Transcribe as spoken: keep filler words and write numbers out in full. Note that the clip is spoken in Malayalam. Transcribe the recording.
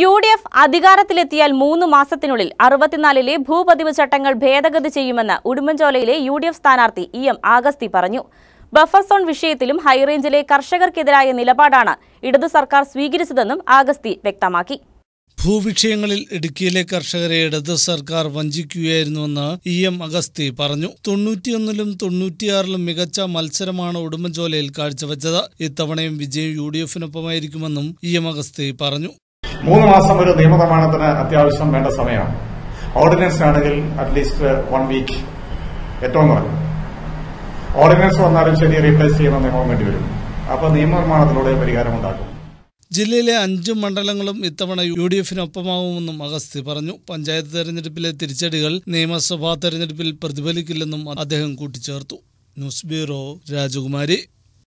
യുഡിഎഫ് അധികാരത്തിലെത്തിയാൽ മൂന്ന് മാസത്തിനുള്ളിൽ അറുപത്തിനാലിലെ ഭൂപതിവ് ചട്ടങ്ങൾ ഭേദഗതി ചെയ്യുമെന്ന് ഉടുമ്പൻചോലയിലെ യുഡിഎഫ് സ്ഥാനാർത്ഥി ഇ എം ആഗസ്തി പറഞ്ഞു. ബഫർ സോൺ വിഷയത്തിലും ഹൈറേഞ്ചിലെ കർഷകർക്കെതിരായ നിലപാടാണ് ഇടതു സർക്കാർ സ്വീകരിച്ചതെന്നും ആഗസ്തി വ്യക്തമാക്കി. ഭൂവിഷയങ്ങളിൽ ഇടുക്കിയിലെ കർഷകരെ ഇടത് സർക്കാർ വഞ്ചിക്കുകയായിരുന്നുവെന്ന് ഇ എം അഗസ്തി പറഞ്ഞു. തൊണ്ണൂറ്റിയൊന്നിലും തൊണ്ണൂറ്റിയാറിലും മികച്ച മത്സരമാണ് ഉടുമ്പൻചോലയിൽ കാഴ്ചവെച്ചത്. ഇത്തവണയും വിജയം യു ഡി എഫിനൊപ്പമായിരിക്കുമെന്നും ഇ എം അഗസ്തി പറഞ്ഞു. മൂന്ന് മാസം ഒരു നിയമനിർമ്മാണത്തിന് അത്യാവശ്യം വേണ്ട സമയമാണ്. ഓർഡിനൻസ് ആണെങ്കിൽ അറ്റ്ലീസ്റ്റ് വൺ വീക്ക് ഏറ്റവും കുറഞ്ഞു. ഓർഡിനൻസ് വന്നാലും ശരി റീപ്ലേസ് ചെയ്യുന്ന നിയമം വേണ്ടിവരും. അപ്പൊ നിയമനിർമ്മാണത്തിലൂടെ പരിഹാരമുണ്ടാക്കും. ജില്ലയിലെ അഞ്ച് മണ്ഡലങ്ങളും ഇത്തവണ യു ഡി എഫിനൊപ്പമാവുമെന്നും അഗസ്തി പറഞ്ഞു. പഞ്ചായത്ത് തെരഞ്ഞെടുപ്പിലെ തിരിച്ചടികൾ നിയമസഭാ തെരഞ്ഞെടുപ്പിൽ പ്രതിഫലിക്കില്ലെന്നും അദ്ദേഹം കൂട്ടിച്ചേർത്തു. ന്യൂസ് ബ്യൂറോ, രാജകുമാരി.